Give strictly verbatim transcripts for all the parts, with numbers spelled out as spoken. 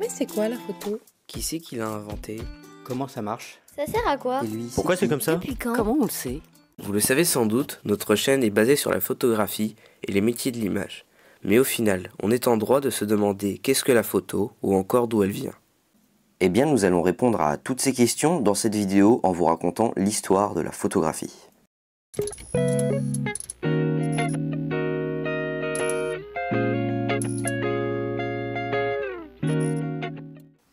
Mais c'est quoi la photo? Qui c'est qui l'a inventée? Comment ça marche? Ça sert à quoi? Et lui, pourquoi c'est comme ça? Depuis quand? Comment on le sait? Vous le savez sans doute, notre chaîne est basée sur la photographie et les métiers de l'image. Mais au final, on est en droit de se demander qu'est-ce que la photo ou encore d'où elle vient. Eh bien, nous allons répondre à toutes ces questions dans cette vidéo en vous racontant l'histoire de la photographie.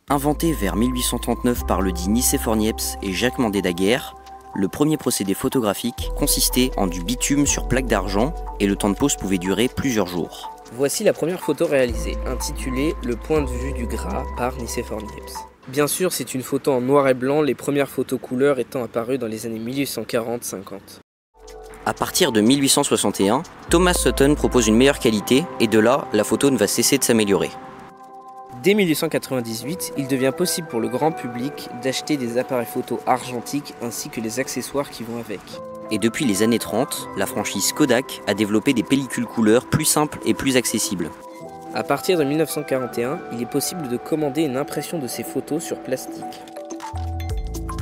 Inventé vers mille huit cent trente-neuf par le dit Nicéphore Niepce et Jacques Mandé Daguerre, le premier procédé photographique consistait en du bitume sur plaque d'argent et le temps de pose pouvait durer plusieurs jours. Voici la première photo réalisée, intitulée « Le point de vue du gras » par Nicéphore Niepce. Bien sûr, c'est une photo en noir et blanc, les premières photos couleur étant apparues dans les années mille huit cent quarante cinquante. À partir de mille huit cent soixante et un, Thomas Sutton propose une meilleure qualité et de là, la photo ne va cesser de s'améliorer. Dès mille huit cent quatre-vingt-dix-huit, il devient possible pour le grand public d'acheter des appareils photo argentiques ainsi que les accessoires qui vont avec. Et depuis les années trente, la franchise Kodak a développé des pellicules couleurs plus simples et plus accessibles. À partir de mille neuf cent quarante et un, il est possible de commander une impression de ces photos sur plastique.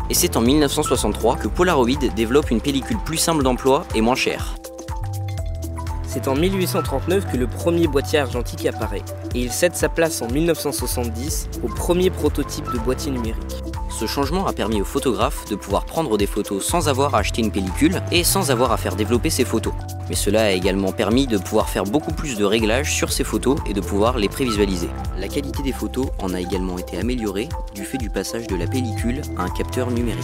Et c'est en mille neuf cent soixante-trois que Polaroid développe une pellicule plus simple d'emploi et moins chère. C'est en mille huit cent trente-neuf que le premier boîtier argentique apparaît, et il cède sa place en mille neuf cent soixante-dix au premier prototype de boîtier numérique. Ce changement a permis aux photographes de pouvoir prendre des photos sans avoir à acheter une pellicule et sans avoir à faire développer ses photos. Mais cela a également permis de pouvoir faire beaucoup plus de réglages sur ces photos et de pouvoir les prévisualiser. La qualité des photos en a également été améliorée du fait du passage de la pellicule à un capteur numérique.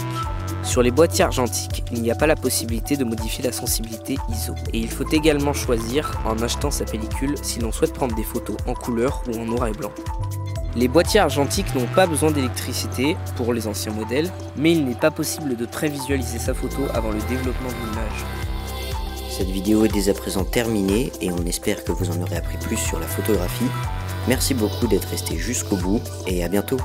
Sur les boîtiers argentiques, il n'y a pas la possibilité de modifier la sensibilité I S O. Et il faut également choisir en achetant sa pellicule si l'on souhaite prendre des photos en couleur ou en noir et blanc. Les boîtiers argentiques n'ont pas besoin d'électricité pour les anciens modèles, mais il n'est pas possible de prévisualiser sa photo avant le développement de l'image. Cette vidéo est dès à présent terminée et on espère que vous en aurez appris plus sur la photographie. Merci beaucoup d'être resté jusqu'au bout et à bientôt.